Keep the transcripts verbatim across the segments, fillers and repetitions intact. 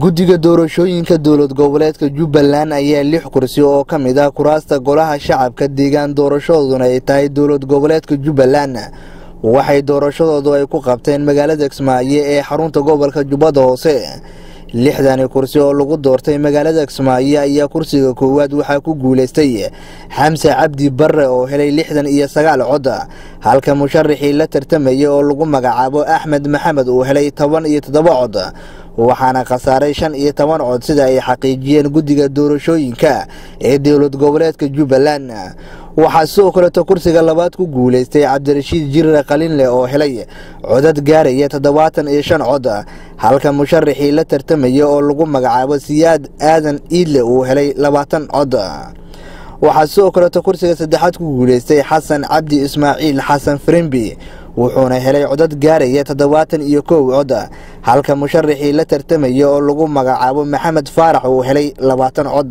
Guddiga doorashooyinka dawlad goboleedka Jubaland ayaa lix kursi oo ka mid ah kuraasta golaha shacabka deegaan doorashadooduna ay tahay dawlad goboleedka Jubaland waxay doorashadoodu ay ku qabteen magaalada Kismaayo ee xarunta gobolka Jubbada Hoose lixdan kursi oo lagu doortay magaalada Kismaayo ayaa kursiga koowaad waxa ku guuleystay Maxamed Cabdi Bare oo helay lixdan iyo sagaal cod halka musharrixii la tartamay oo lagu magacaabo Ahmed Maxamed oo helay toban iyo toddoba cod waxaana qasaaray shan iyo toban cod sida ay xaqiijiyeen guddiga doorashooyinka ee dawlad goboleedka Jubaland waxa soo korata kursiga labaad ku guuleystay Cabdirashiid Jirra Qalinle oo helay codad gaaraya toddobaatan iyo shan cod halka musharrixii la tartamay oo lagu magacaabo Siyaad Maxamed oo helay labaatan cod waxa soo korata kursiga saddexaad ku guuleystay Xasan Cabdi Ismaaciil Xasan Frimbi wuxuuna helay codad gaaraya toddobaatan iyo kow cod halka musharrixii la tartamay oo lagu magacaabo Maxamed Faarax oo helay labaatan cod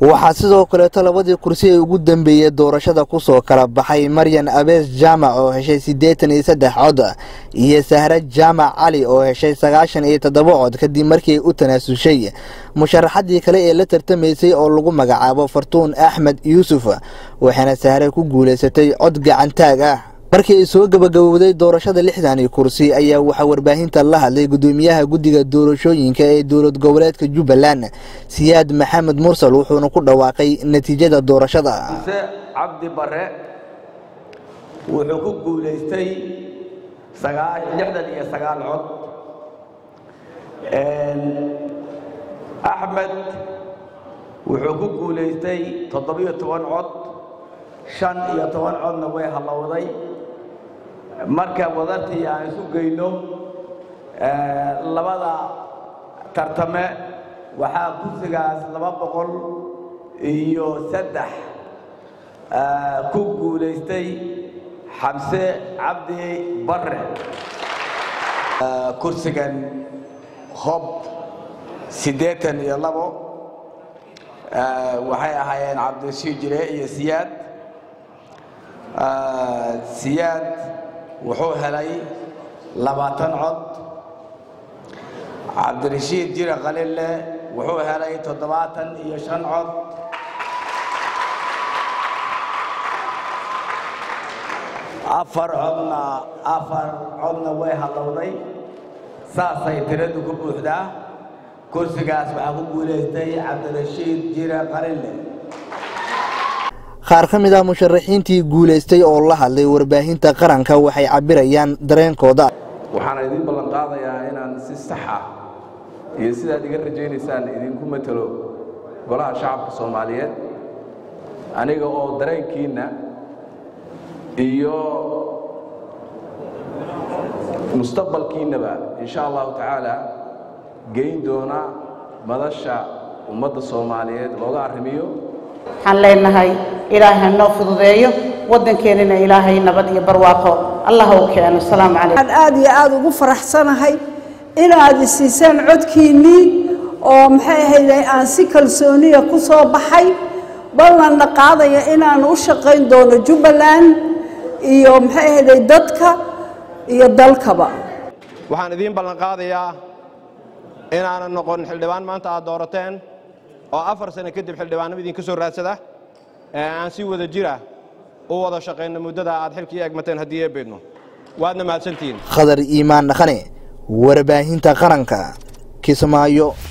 waxa sidoo kale talabadii kursi ay ugu dambeeyay doorashada ku soo kala baxay Maryan Abes Jama oo heshay siddeetan iyo saddex cod iyo Sahra Jama Ali oo heshay sagaashan iyo toddoba cod kadib markii uu tanaasushay musharaxadii kale ee la tartamaysay oo lagu magacaabo Fartuun Ahmed Yusuf waxaana Sahra ku guuleysatay cod gacantaag ah markii soo gabagabowday doorashada lixdan kursi ayaa waxa warbaahinta la hadlay gudoomiyaha guddiga doorashooyinka ee dawlad goboleedka Jubaland Siyaad Maxamed Murso wuxuuna ku dhawaaqay natiijada doorashada Cabdi Bare wuxuu ku guuleystay sagaal iyo sagaal cod een Ahmed wuxuu ku guuleystay toddoba iyo toban cod shan iyo toban codna way halawday marka wadartii aan isu geyno ee labada tartame waxa kursigaas laba boqol iyo saddex ee ku guuleystay Maxamed Cabdi Bare kursigan hob siddeetan iyo labo ee waxay ahaayeen Cabdirashiid Jirre iyo Siyaad Siyaad wuxuu helay labaatan cod Cabdirashiid Jirre Qalinle wuxuu helay toddobaatan iyo shan cod afar codna afar codna way halawday saasay tiradu ku buuxdaa kursigaas waxaa ku guuleystay Cabdirashiid Jirre Qalinle qaar ka mid ah musharrixiintii guuleystay oo la hadlay warbaahinta qaranka waxay cabirayaan dareenkooda waxaan idin ballan qaadayaa inaan si sax ah iyo sida aad iga rajaynaysaan idinku matalo golaha shacabka Soomaaliyeed aniga oo dareenkiina iyo mustaqbalkiinaba insha Allah ta'ala geyn doona madasha ummadda Soomaaliyeed looga arrimiyo waxaan leenahay إلهي النافذ ذيو ودن كيرنا إلهي نبدي برواقه الله هو كأنه السلام عليكم. أدي أدي غفر حسنا هاي إلى هذا السيسان عد كيني أو محيه لي أنسكال سونية قصة بحي بالله نقاضي إلى نوشقين دون Jubaland يوم محيه لي دتك يدلك بقى. وحندين بالله نقاضي يا إن أنا نقول حلوان ما أنت عدورتين أو أفر سنة كتب حلوان بدين كسر راسه aan si wada jira oo wada shaqeynno muddada aad xilkii eegmateen hadii ay beedno waadna mahadsantiin Khadar Iimaan Khane warbaahinta qaranka Kismaayo.